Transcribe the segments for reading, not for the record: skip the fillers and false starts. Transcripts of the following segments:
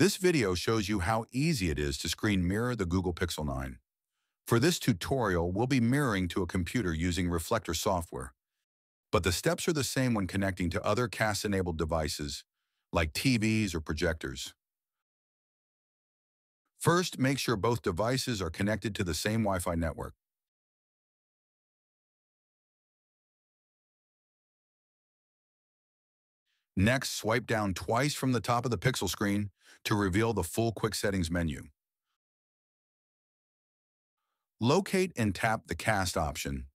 This video shows you how easy it is to screen mirror the Google Pixel 9. For this tutorial, we'll be mirroring to a computer using Reflector software. But the steps are the same when connecting to other Cast-enabled devices, like TVs or projectors. First, make sure both devices are connected to the same Wi-Fi network. Next, swipe down twice from the top of the Pixel screen to reveal the full Quick Settings menu. Locate and tap the Cast option.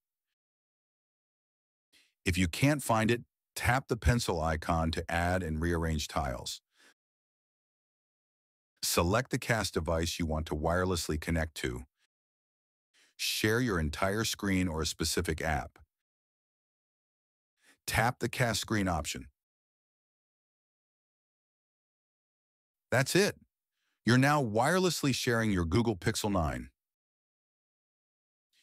If you can't find it, tap the pencil icon to add and rearrange tiles. Select the Cast device you want to wirelessly connect to. Share your entire screen or a specific app. Tap the Cast screen option. That's it. You're now wirelessly sharing your Google Pixel 9.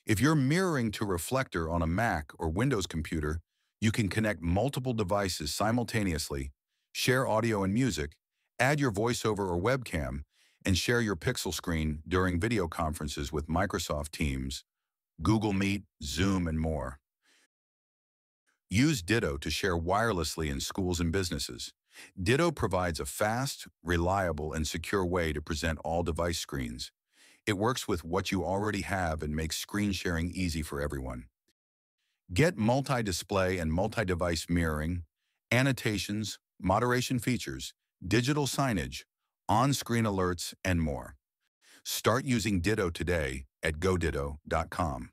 If you're mirroring to Reflector on a Mac or Windows computer, you can connect multiple devices simultaneously, share audio and music, add your voiceover or webcam, and share your Pixel screen during video conferences with Microsoft Teams, Google Meet, Zoom, and more. Use Ditto to share wirelessly in schools and businesses. Ditto provides a fast, reliable, and secure way to present all device screens. It works with what you already have and makes screen sharing easy for everyone. Get multi-display and multi-device mirroring, annotations, moderation features, digital signage, on-screen alerts, and more. Start using Ditto today at goditto.com.